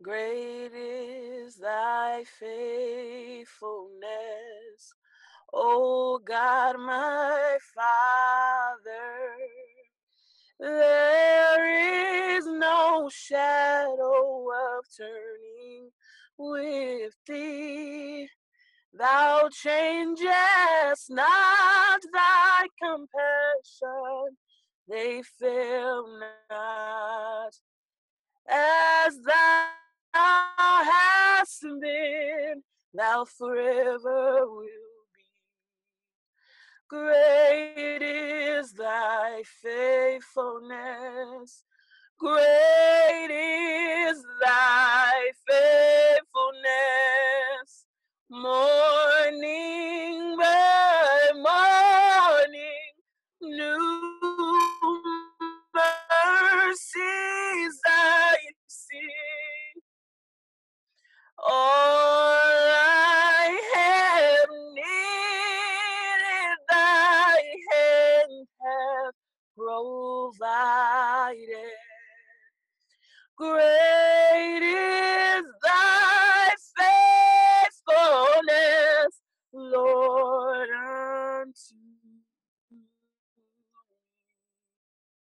Great is thy faithfulness, O God, my Father. There is no shadow of turning with thee. Thou changest not, thy compassion, they fail not. As thou hast been, thou forever will be. Great is thy faithfulness. Great is thy faithfulness. Morning by morning, new mercies I see. All I have needed, thy hand hath provided. Great